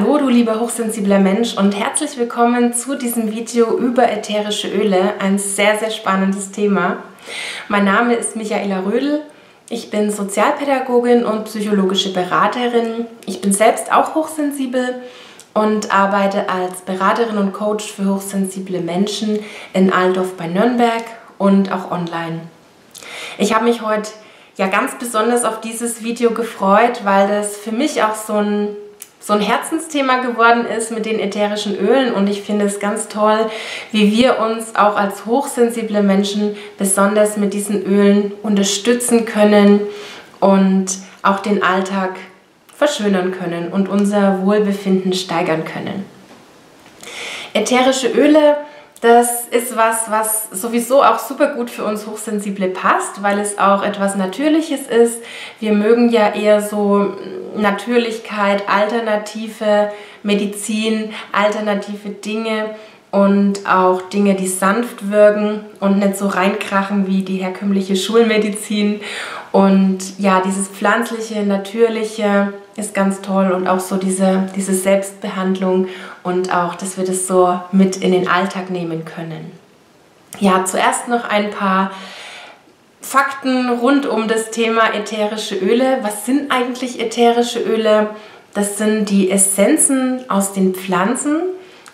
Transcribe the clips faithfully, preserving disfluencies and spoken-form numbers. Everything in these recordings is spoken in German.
Hallo du lieber hochsensibler Mensch und herzlich willkommen zu diesem Video über ätherische Öle, ein sehr sehr spannendes Thema. Mein Name ist Michaela Rödel, ich bin Sozialpädagogin und psychologische Beraterin. Ich bin selbst auch hochsensibel und arbeite als Beraterin und Coach für hochsensible Menschen in Altdorf bei Nürnberg und auch online. Ich habe mich heute ja ganz besonders auf dieses Video gefreut, weil das für mich auch so ein so ein Herzensthema geworden ist mit den ätherischen Ölen, und ich finde es ganz toll, wie wir uns auch als hochsensible Menschen besonders mit diesen Ölen unterstützen können und auch den Alltag verschönern können und unser Wohlbefinden steigern können. Ätherische Öle, das ist was, was sowieso auch super gut für uns Hochsensible passt, weil es auch etwas Natürliches ist. Wir mögen ja eher so Natürlichkeit, alternative Medizin, alternative Dinge und auch Dinge, die sanft wirken und nicht so reinkrachen wie die herkömmliche Schulmedizin. Und ja, dieses pflanzliche, natürliche ist ganz toll, und auch so diese, diese Selbstbehandlung und auch, dass wir das so mit in den Alltag nehmen können. Ja, zuerst noch ein paar Fakten rund um das Thema ätherische Öle. Was sind eigentlich ätherische Öle? Das sind die Essenzen aus den Pflanzen.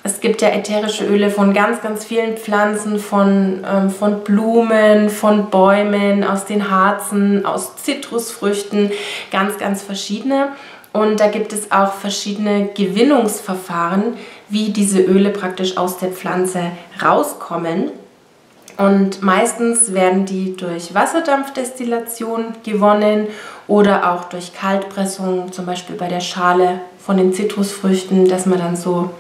Es gibt ja ätherische Öle von ganz, ganz vielen Pflanzen, von, ähm, von Blumen, von Bäumen, aus den Harzen, aus Zitrusfrüchten, ganz, ganz verschiedene. Und da gibt es auch verschiedene Gewinnungsverfahren, wie diese Öle praktisch aus der Pflanze rauskommen. Und meistens werden die durch Wasserdampfdestillation gewonnen oder auch durch Kaltpressung, zum Beispiel bei der Schale von den Zitrusfrüchten, dass man dann so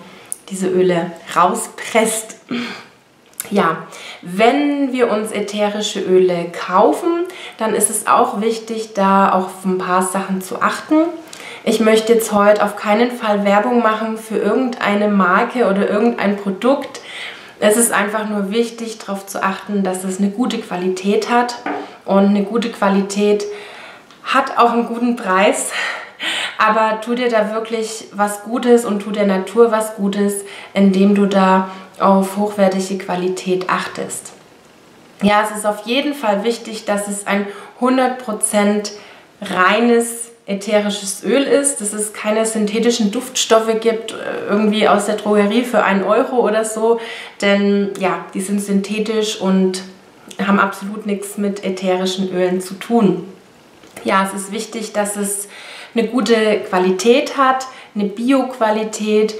diese Öle rauspresst. Ja, wenn wir uns ätherische Öle kaufen, dann ist es auch wichtig, da auch auf ein paar Sachen zu achten. Ich möchte jetzt heute auf keinen Fall Werbung machen für irgendeine Marke oder irgendein Produkt. Es ist einfach nur wichtig, darauf zu achten, dass es eine gute Qualität hat, und eine gute Qualität hat auch einen guten Preis. Aber tu dir da wirklich was Gutes und tu der Natur was Gutes, indem du da auf hochwertige Qualität achtest. Ja, es ist auf jeden Fall wichtig, dass es ein hundert Prozent reines ätherisches Öl ist, dass es keine synthetischen Duftstoffe gibt, irgendwie aus der Drogerie für einen Euro oder so, denn ja, die sind synthetisch und haben absolut nichts mit ätherischen Ölen zu tun. Ja, es ist wichtig, dass es eine gute Qualität hat, eine Bio-Qualität,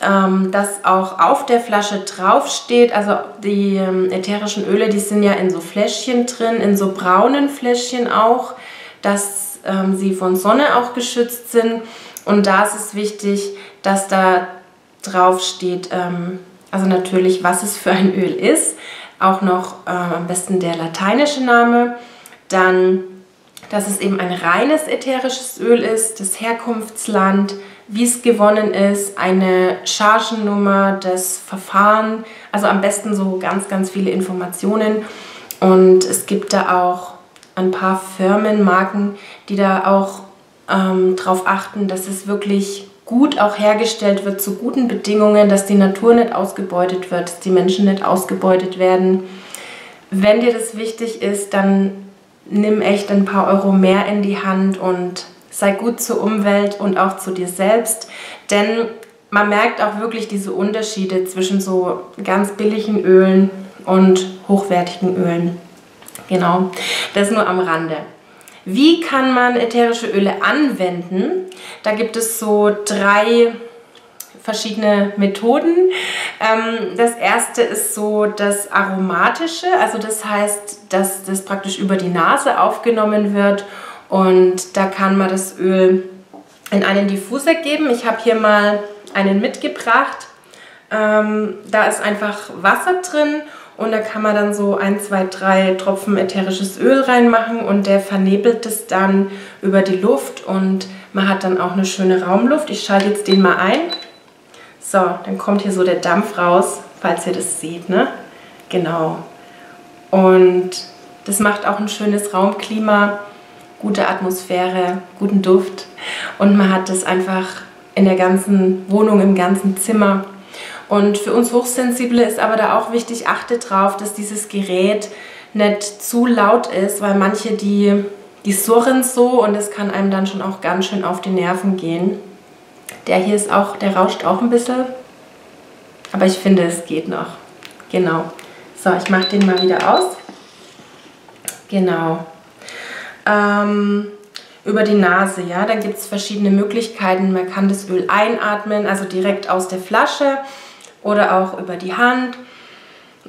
ähm, dass auch auf der Flasche draufsteht. Also die ätherischen Öle, die sind ja in so Fläschchen drin, in so braunen Fläschchen auch, dass ähm, sie von Sonne auch geschützt sind. Und da ist es wichtig, dass da draufsteht, ähm, also natürlich, was es für ein Öl ist. Auch noch äh, am besten der lateinische Name. Dann, dass es eben ein reines ätherisches Öl ist, das Herkunftsland, wie es gewonnen ist, eine Chargennummer, das Verfahren, also am besten so ganz, ganz viele Informationen. Und es gibt da auch ein paar Firmen, Marken, die da auch ähm, darauf achten, dass es wirklich gut auch hergestellt wird, zu guten Bedingungen, dass die Natur nicht ausgebeutet wird, dass die Menschen nicht ausgebeutet werden. Wenn dir das wichtig ist, dann nimm echt ein paar Euro mehr in die Hand und sei gut zur Umwelt und auch zu dir selbst. Denn man merkt auch wirklich diese Unterschiede zwischen so ganz billigen Ölen und hochwertigen Ölen. Genau, das nur am Rande. Wie kann man ätherische Öle anwenden? Da gibt es so drei verschiedene Methoden. Das erste ist so das Aromatische, also das heißt, dass das praktisch über die Nase aufgenommen wird, und da kann man das Öl in einen Diffuser geben. Ich habe hier mal einen mitgebracht. Da ist einfach Wasser drin, und da kann man dann so ein, zwei, drei Tropfen ätherisches Öl reinmachen, und der vernebelt es dann über die Luft, und man hat dann auch eine schöne Raumluft. Ich schalte jetzt den mal ein. So, dann kommt hier so der Dampf raus, falls ihr das seht, ne? Genau. Und das macht auch ein schönes Raumklima, gute Atmosphäre, guten Duft. Und man hat das einfach in der ganzen Wohnung, im ganzen Zimmer. Und für uns Hochsensible ist aber da auch wichtig, achtet drauf, dass dieses Gerät nicht zu laut ist, weil manche, die, die surren so und es kann einem dann schon auch ganz schön auf die Nerven gehen. Der hier ist auch, der rauscht auch ein bisschen, aber ich finde, es geht noch. Genau. So, ich mache den mal wieder aus. Genau. Ähm, über die Nase, ja, da gibt es verschiedene Möglichkeiten. Man kann das Öl einatmen, also direkt aus der Flasche oder auch über die Hand.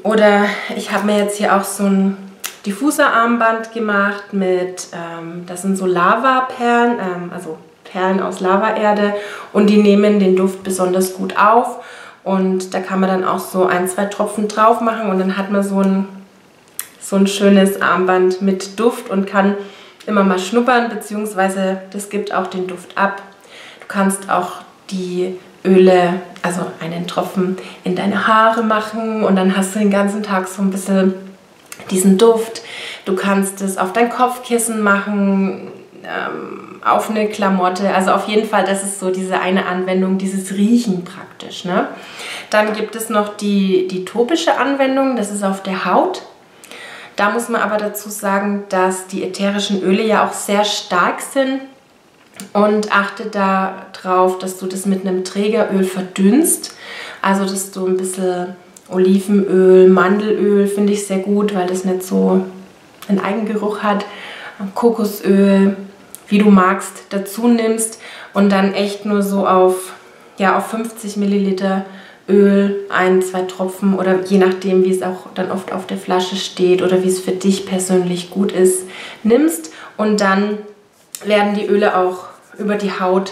Oder ich habe mir jetzt hier auch so ein Diffuserarmband gemacht mit, ähm, das sind so Lavaperlen, ähm, also Perlen aus Lavaerde, und die nehmen den Duft besonders gut auf. Und da kann man dann auch so ein, zwei Tropfen drauf machen und dann hat man so ein, so ein schönes Armband mit Duft und kann immer mal schnuppern, beziehungsweise das gibt auch den Duft ab. Du kannst auch die Öle, also einen Tropfen in deine Haare machen und dann hast du den ganzen Tag so ein bisschen diesen Duft. Du kannst es auf dein Kopfkissen machen, ähm, auf eine Klamotte, also auf jeden Fall, das ist so diese eine Anwendung, dieses Riechen praktisch, ne? Dann gibt es noch die, die topische Anwendung, das ist auf der Haut. Da muss man aber dazu sagen, dass die ätherischen Öle ja auch sehr stark sind und achte darauf, dass du das mit einem Trägeröl verdünnst, also dass du ein bisschen Olivenöl, Mandelöl finde ich sehr gut, weil das nicht so einen Eigengeruch hat, Kokosöl, wie du magst, dazu nimmst und dann echt nur so auf, ja, auf fünfzig Milliliter Öl, ein, zwei Tropfen oder je nachdem, wie es auch dann oft auf der Flasche steht oder wie es für dich persönlich gut ist, nimmst. Und dann werden die Öle auch über die Haut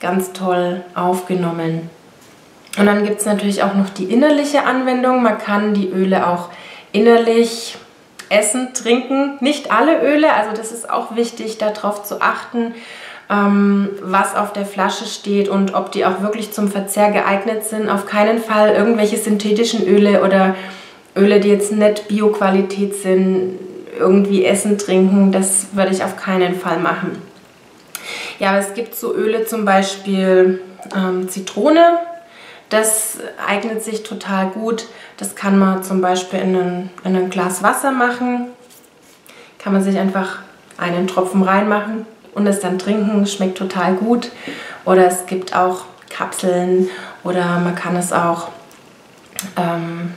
ganz toll aufgenommen. Und dann gibt es natürlich auch noch die innerliche Anwendung. Man kann die Öle auch innerlich essen, trinken, nicht alle Öle, also das ist auch wichtig, darauf zu achten, ähm, was auf der Flasche steht und ob die auch wirklich zum Verzehr geeignet sind. Auf keinen Fall irgendwelche synthetischen Öle oder Öle, die jetzt nicht Bio-Qualität sind, irgendwie essen, trinken, das würde ich auf keinen Fall machen. Ja, aber es gibt so Öle, zum Beispiel ähm, Zitrone. Das eignet sich total gut. Das kann man zum Beispiel in ein, in ein Glas Wasser machen. Kann man sich einfach einen Tropfen reinmachen und es dann trinken. Schmeckt total gut. Oder es gibt auch Kapseln oder man kann es auch ähm,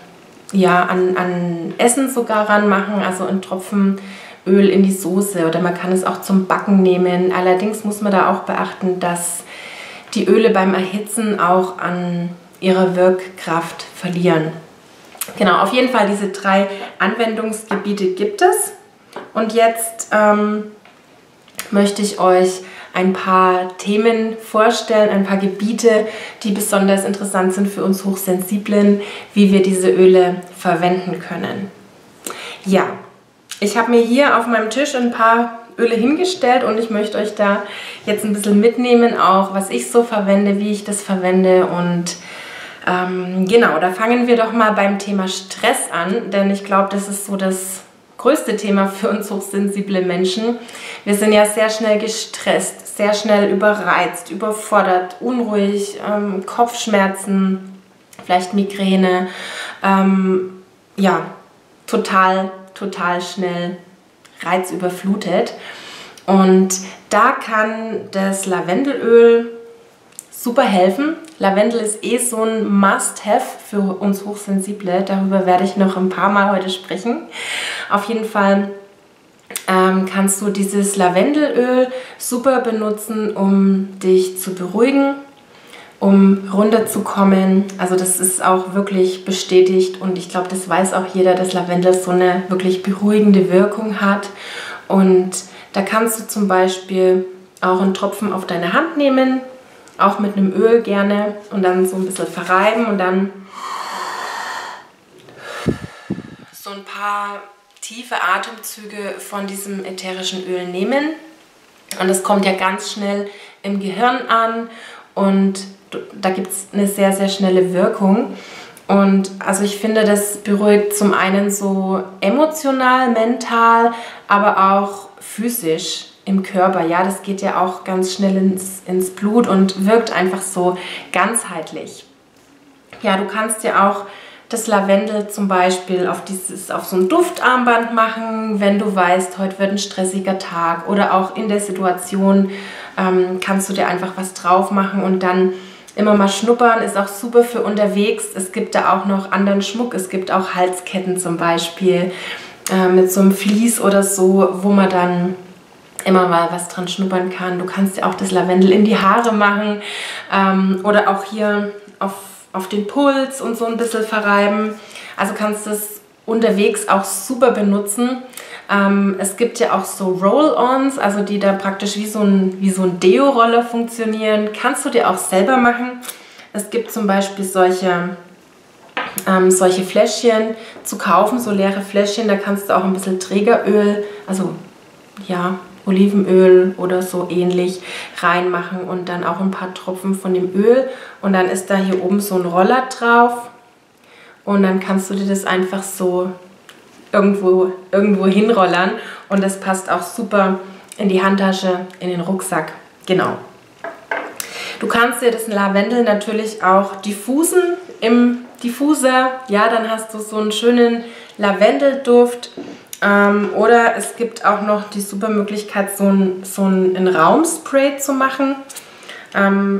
ja, an, an Essen sogar ranmachen. Also einen Tropfen Öl in die Soße. Oder man kann es auch zum Backen nehmen. Allerdings muss man da auch beachten, dass die Öle beim Erhitzen auch an ihrer Wirkkraft verlieren. Genau, auf jeden Fall diese drei Anwendungsgebiete gibt es. Und jetzt ähm, möchte ich euch ein paar Themen vorstellen, ein paar Gebiete, die besonders interessant sind für uns Hochsensiblen, wie wir diese Öle verwenden können. Ja, ich habe mir hier auf meinem Tisch ein paar Öle hingestellt und ich möchte euch da jetzt ein bisschen mitnehmen, auch was ich so verwende, wie ich das verwende und ähm, genau, da fangen wir doch mal beim Thema Stress an, denn ich glaube, das ist so das größte Thema für uns hochsensible Menschen. Wir sind ja sehr schnell gestresst, sehr schnell überreizt, überfordert, unruhig, ähm, Kopfschmerzen, vielleicht Migräne, ähm, ja, total, total schnell reizüberflutet. Und da kann das Lavendelöl super helfen. Lavendel ist eh so ein Must-Have für uns Hochsensible. Darüber werde ich noch ein paar Mal heute sprechen. Auf jeden Fall ähm, kannst du dieses Lavendelöl super benutzen, um dich zu beruhigen, um runterzukommen. Also das ist auch wirklich bestätigt und ich glaube, das weiß auch jeder, dass Lavendel so eine wirklich beruhigende Wirkung hat. Und da kannst du zum Beispiel auch einen Tropfen auf deine Hand nehmen, auch mit einem Öl gerne, und dann so ein bisschen verreiben und dann so ein paar tiefe Atemzüge von diesem ätherischen Öl nehmen. Und das kommt ja ganz schnell im Gehirn an und da gibt es eine sehr, sehr schnelle Wirkung. Und also ich finde, das beruhigt zum einen so emotional, mental, aber auch physisch. im Körper, ja, das geht ja auch ganz schnell ins, ins Blut und wirkt einfach so ganzheitlich. Ja, du kannst ja auch das Lavendel zum Beispiel auf, dieses, auf so ein Duftarmband machen, wenn du weißt, heute wird ein stressiger Tag, oder auch in der Situation ähm, kannst du dir einfach was drauf machen und dann immer mal schnuppern, ist auch super für unterwegs. Es gibt da auch noch anderen Schmuck, es gibt auch Halsketten zum Beispiel äh, mit so einem Vlies oder so, wo man dann immer mal was dran schnuppern kann. Du kannst dir auch das Lavendel in die Haare machen ähm, oder auch hier auf auf den Puls und so ein bisschen verreiben. Also kannst du es unterwegs auch super benutzen. Ähm, es gibt ja auch so Roll-Ons, also die da praktisch wie so ein, wie so ein Deo-Roller funktionieren. Kannst du dir auch selber machen. Es gibt zum Beispiel solche, ähm, solche Fläschchen zu kaufen, so leere Fläschchen. Da kannst du auch ein bisschen Trägeröl, also ja, Olivenöl oder so ähnlich reinmachen und dann auch ein paar Tropfen von dem Öl, und dann ist da hier oben so ein Roller drauf und dann kannst du dir das einfach so irgendwo, irgendwo hinrollern, und das passt auch super in die Handtasche, in den Rucksack, genau. Du kannst dir das Lavendel natürlich auch diffusen im Diffuser, ja, dann hast du so einen schönen Lavendelduft. Ähm, oder es gibt auch noch die super Möglichkeit, so ein, so ein, ein Raumspray zu machen. Ähm,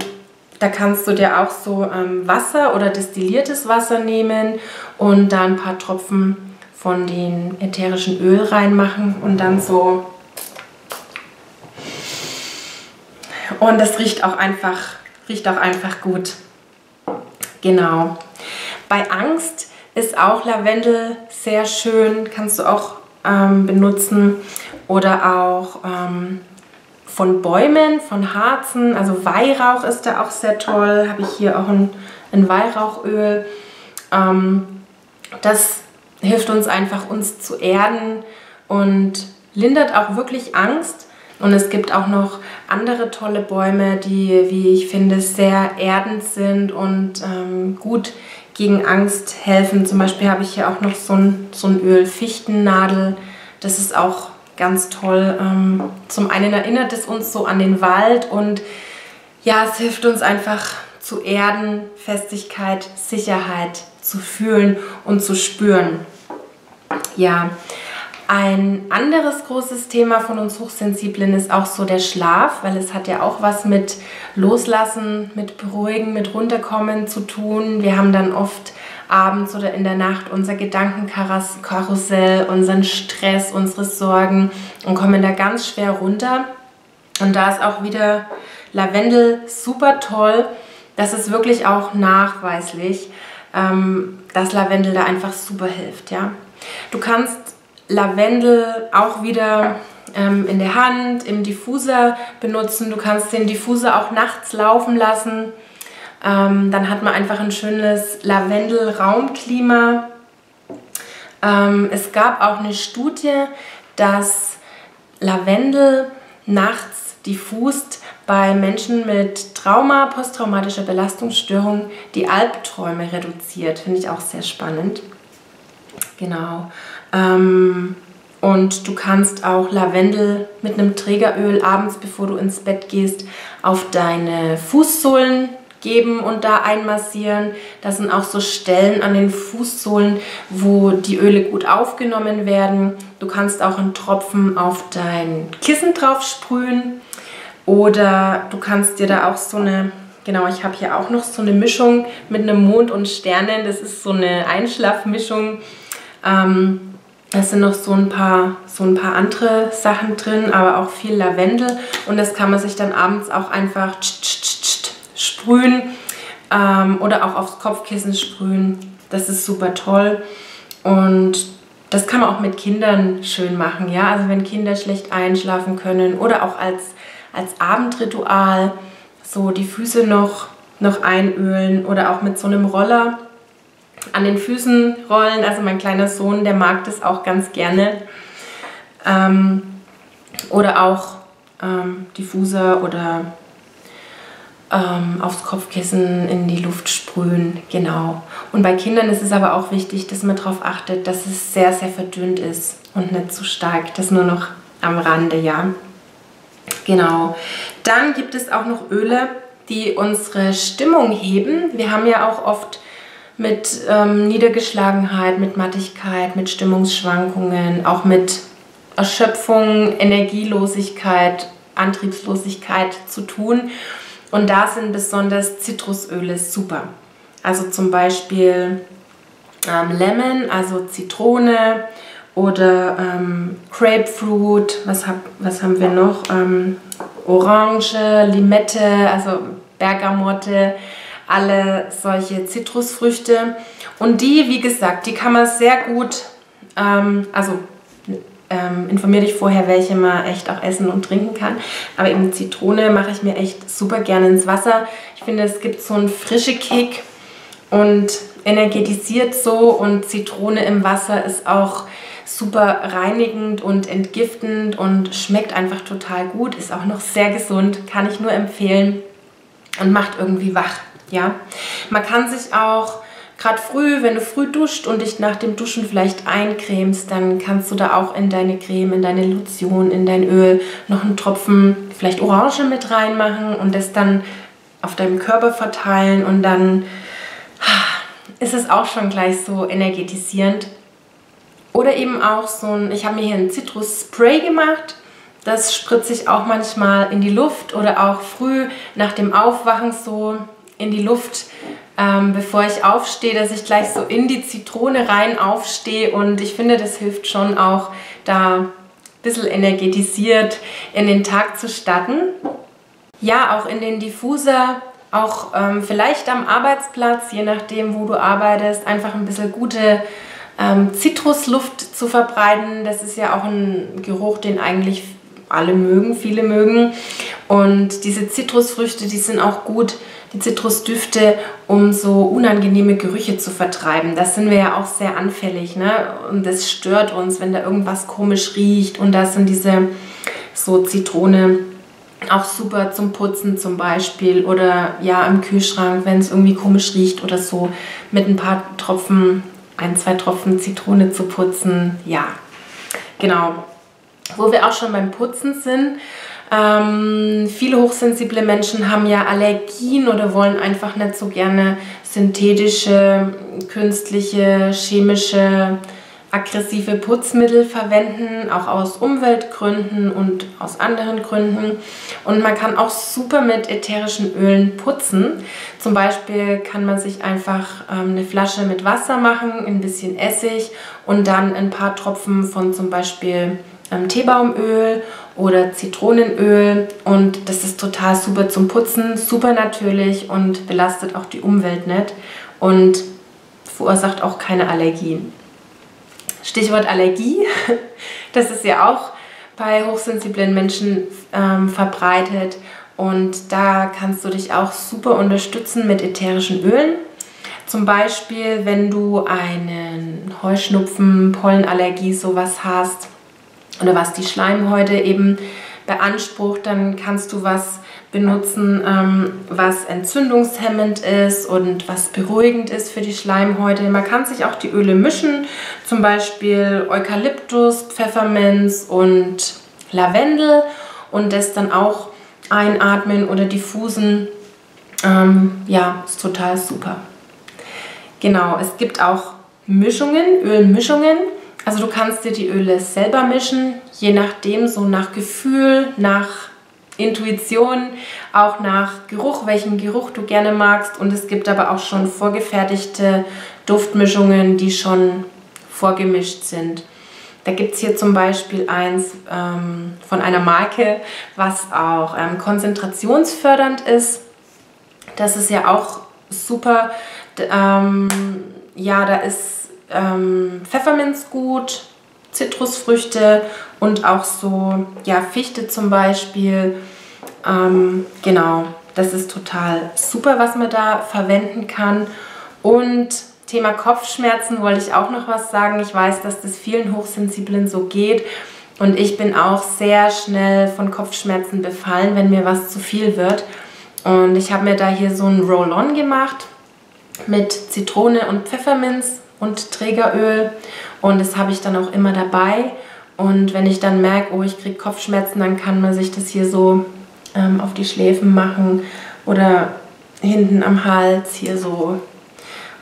da kannst du dir auch so ähm, Wasser oder destilliertes Wasser nehmen und da ein paar Tropfen von dem ätherischen Öl reinmachen und dann so. Und das riecht auch einfach, riecht auch einfach gut. Genau. Bei Angst ist auch Lavendel sehr schön, kannst du auch Ähm, benutzen, oder auch ähm, von Bäumen, von Harzen, also Weihrauch ist da auch sehr toll, habe ich hier auch ein, ein Weihrauchöl. Ähm, das hilft uns einfach, uns zu erden und lindert auch wirklich Angst. Und es gibt auch noch andere tolle Bäume, die, wie ich finde, sehr erdend sind und ähm, gut gegen Angst helfen. Zum Beispiel habe ich hier auch noch so ein, so ein Öl, Fichtennadel. Das ist auch ganz toll. Ähm, zum einen erinnert es uns so an den Wald und ja, es hilft uns einfach zu erden, Festigkeit, Sicherheit zu fühlen und zu spüren. Ja. Ein anderes großes Thema von uns Hochsensiblen ist auch so der Schlaf, weil es hat ja auch was mit Loslassen, mit Beruhigen, mit Runterkommen zu tun. Wir haben dann oft abends oder in der Nacht unser Gedankenkarussell, unseren Stress, unsere Sorgen und kommen da ganz schwer runter. Und da ist auch wieder Lavendel super toll. Das ist wirklich auch nachweislich, dass Lavendel da einfach super hilft. Ja? Du kannst Lavendel auch wieder ähm, in der Hand, im Diffuser benutzen. Du kannst den Diffuser auch nachts laufen lassen. Ähm, dann hat man einfach ein schönes Lavendel-Raumklima. Ähm, es gab auch eine Studie, dass Lavendel nachts diffust bei Menschen mit Trauma, posttraumatischer Belastungsstörung die Albträume reduziert. Finde ich auch sehr spannend. Genau. Ähm, und du kannst auch Lavendel mit einem Trägeröl abends, bevor du ins Bett gehst, auf deine Fußsohlen geben und da einmassieren. Das sind auch so Stellen an den Fußsohlen, wo die Öle gut aufgenommen werden. Du kannst auch einen Tropfen auf dein Kissen drauf sprühen. Oder du kannst dir da auch so eine... Genau, ich habe hier auch noch so eine Mischung mit einem Mond und Sternen. Das ist so eine Einschlafmischung. Ähm, Es sind noch so ein paar, so ein paar andere Sachen drin, aber auch viel Lavendel. Und das kann man sich dann abends auch einfach tsch, tsch, tsch, tsch, sprühen ähm, oder auch aufs Kopfkissen sprühen. Das ist super toll. Und das kann man auch mit Kindern schön machen. Ja? Also wenn Kinder schlecht einschlafen können oder auch als, als Abendritual so die Füße noch, noch einölen oder auch mit so einem Roller an den Füßen rollen. Also mein kleiner Sohn, der mag das auch ganz gerne. Ähm, oder auch ähm, Diffuser oder ähm, aufs Kopfkissen in die Luft sprühen. Genau. Und bei Kindern ist es aber auch wichtig, dass man darauf achtet, dass es sehr, sehr verdünnt ist und nicht zu stark. Das nur noch am Rande, ja. Genau. Dann gibt es auch noch Öle, die unsere Stimmung heben. Wir haben ja auch oft mit ähm, Niedergeschlagenheit, mit Mattigkeit, mit Stimmungsschwankungen, auch mit Erschöpfung, Energielosigkeit, Antriebslosigkeit zu tun. Und da sind besonders Zitrusöle super. Also zum Beispiel ähm, Lemon, also Zitrone oder ähm, Grapefruit, was, hab, was haben wir noch? Ähm, Orange, Limette, also Bergamotte, alle solche Zitrusfrüchte. Und die, wie gesagt, die kann man sehr gut, ähm, also Ähm, informiere dich vorher, welche man echt auch essen und trinken kann. Aber eben Zitrone mache ich mir echt super gerne ins Wasser. Ich finde, es gibt so einen frischen Kick und energetisiert so. Und Zitrone im Wasser ist auch super reinigend und entgiftend und schmeckt einfach total gut. Ist auch noch sehr gesund, kann ich nur empfehlen und macht irgendwie wach. Ja? Man kann sich auch gerade früh, wenn du früh duscht und dich nach dem Duschen vielleicht eincremst, dann kannst du da auch in deine Creme, in deine Lotion, in dein Öl noch einen Tropfen vielleicht Orange mit reinmachen und das dann auf deinem Körper verteilen und dann ist es auch schon gleich so energetisierend. Oder eben auch so ein, ich habe mir hier ein Zitrusspray gemacht. Das spritze ich auch manchmal in die Luft oder auch früh nach dem Aufwachen so in die Luft, ähm, bevor ich aufstehe, dass ich gleich so in die Zitrone rein aufstehe. Und ich finde, das hilft schon auch, da ein bisschen energetisiert in den Tag zu starten. Ja, auch in den Diffuser, auch ähm, vielleicht am Arbeitsplatz, je nachdem, wo du arbeitest, einfach ein bisschen gute ähm, Zitrusluft zu verbreiten. Das ist ja auch ein Geruch, den eigentlich alle mögen, viele mögen. Und diese Zitrusfrüchte, die sind auch gut, die Zitrusdüfte, um so unangenehme Gerüche zu vertreiben. Das sind wir ja auch sehr anfällig, ne? Und das stört uns, wenn da irgendwas komisch riecht. Und da sind diese so Zitrone auch super zum Putzen zum Beispiel. Oder ja, im Kühlschrank, wenn es irgendwie komisch riecht oder so, mit ein paar Tropfen, ein, zwei Tropfen Zitrone zu putzen. Ja, genau. Wo wir auch schon beim Putzen sind. Ähm, viele hochsensible Menschen haben ja Allergien oder wollen einfach nicht so gerne synthetische, künstliche, chemische, aggressive Putzmittel verwenden, auch aus Umweltgründen und aus anderen Gründen. Und man kann auch super mit ätherischen Ölen putzen. Zum Beispiel kann man sich einfach ähm, eine Flasche mit Wasser machen, ein bisschen Essig und dann ein paar Tropfen von zum Beispiel Teebaumöl oder Zitronenöl, und das ist total super zum Putzen, super natürlich und belastet auch die Umwelt nicht und verursacht auch keine Allergien. Stichwort Allergie, das ist ja auch bei hochsensiblen Menschen ähm, verbreitet, und da kannst du dich auch super unterstützen mit ätherischen Ölen. Zum Beispiel, wenn du einen Heuschnupfen, Pollenallergie, sowas hast, oder was die Schleimhäute eben beansprucht, dann kannst du was benutzen, ähm, was entzündungshemmend ist und was beruhigend ist für die Schleimhäute. Man kann sich auch die Öle mischen, zum Beispiel Eukalyptus, Pfefferminz und Lavendel, und das dann auch einatmen oder diffusen. Ähm, ja, ist total super. Genau, es gibt auch Mischungen, Ölmischungen. Also du kannst dir die Öle selber mischen, je nachdem, so nach Gefühl, nach Intuition, auch nach Geruch, welchen Geruch du gerne magst. Und es gibt aber auch schon vorgefertigte Duftmischungen, die schon vorgemischt sind. Da gibt es hier zum Beispiel eins ähm, von einer Marke, was auch ähm, konzentrationsfördernd ist. Das ist ja auch super. D ähm, ja, da ist Ähm, Pfefferminz gut, Zitrusfrüchte und auch so, ja, Fichte zum Beispiel. Ähm, genau, das ist total super, was man da verwenden kann. Und Thema Kopfschmerzen wollte ich auch noch was sagen. Ich weiß, dass das vielen Hochsensiblen so geht. Und ich bin auch sehr schnell von Kopfschmerzen befallen, wenn mir was zu viel wird. Und ich habe mir da hier so ein Roll-on gemacht mit Zitrone und Pfefferminz und Trägeröl, und das habe ich dann auch immer dabei Und wenn ich dann merke, oh, ich kriege Kopfschmerzen, dann kann man sich das hier so ähm, auf die Schläfen machen oder hinten am Hals hier so.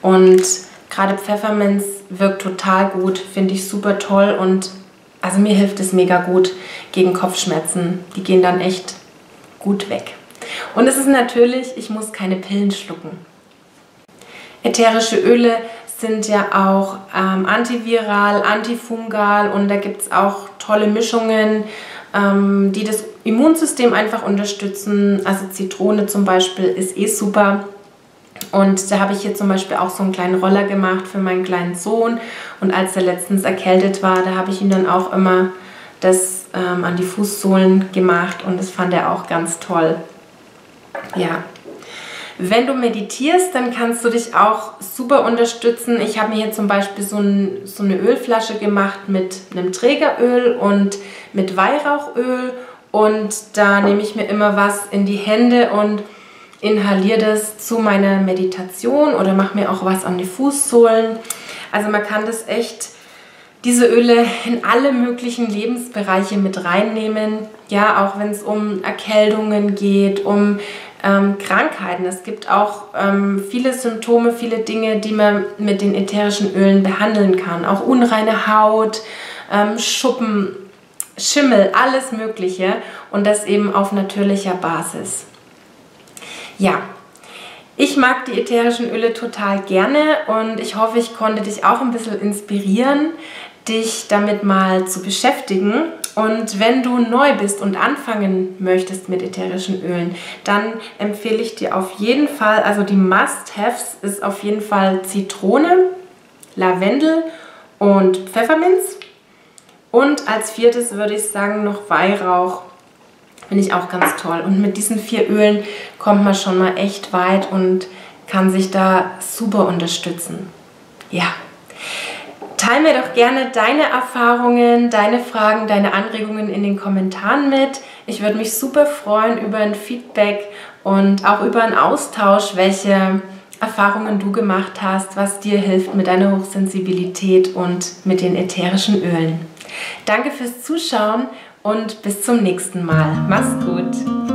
Und gerade Pfefferminz wirkt total gut, finde ich super toll, und also mir hilft es mega gut gegen Kopfschmerzen. Die gehen dann echt gut weg. Und es ist natürlich, ich muss keine Pillen schlucken. Ätherische Öle sind ja auch ähm, antiviral, antifungal, und da gibt es auch tolle Mischungen, ähm, die das Immunsystem einfach unterstützen. Also Zitrone zum Beispiel ist eh super. Und da habe ich hier zum Beispiel auch so einen kleinen Roller gemacht für meinen kleinen Sohn. Und als er letztens erkältet war, da habe ich ihm dann auch immer das ähm, an die Fußsohlen gemacht, und das fand er auch ganz toll. Ja. Wenn du meditierst, dann kannst du dich auch super unterstützen. Ich habe mir hier zum Beispiel so, ein, so eine Ölflasche gemacht mit einem Trägeröl und mit Weihrauchöl, und da nehme ich mir immer was in die Hände und inhaliere das zu meiner Meditation oder mache mir auch was an die Fußsohlen. Also man kann das echt, diese Öle, in alle möglichen Lebensbereiche mit reinnehmen. Ja, auch wenn es um Erkältungen geht, um ähm, Krankheiten. Es gibt auch ähm, viele Symptome, viele Dinge, die man mit den ätherischen Ölen behandeln kann. Auch unreine Haut, ähm, Schuppen, Schimmel, alles Mögliche, und das eben auf natürlicher Basis. Ja, ich mag die ätherischen Öle total gerne, und ich hoffe, ich konnte dich auch ein bisschen inspirieren, dich damit mal zu beschäftigen. Und wenn du neu bist und anfangen möchtest mit ätherischen Ölen, dann empfehle ich dir auf jeden Fall, also die Must-Haves ist auf jeden Fall Zitrone, Lavendel und Pfefferminz. Und als viertes würde ich sagen noch Weihrauch. Finde ich auch ganz toll. Und mit diesen vier Ölen kommt man schon mal echt weit und kann sich da super unterstützen. Ja. Teile mir doch gerne deine Erfahrungen, deine Fragen, deine Anregungen in den Kommentaren mit. Ich würde mich super freuen über ein Feedback und auch über einen Austausch, welche Erfahrungen du gemacht hast, was dir hilft mit deiner Hochsensibilität und mit den ätherischen Ölen. Danke fürs Zuschauen. Und bis zum nächsten Mal. Mach's gut!